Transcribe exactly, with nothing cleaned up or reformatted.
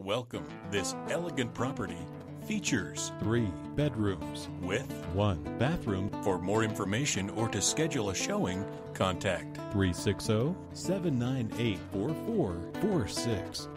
Welcome. This elegant property features three bedrooms with one bathroom. For more information or to schedule a showing, contact three six zero, seven nine eight, four four four six.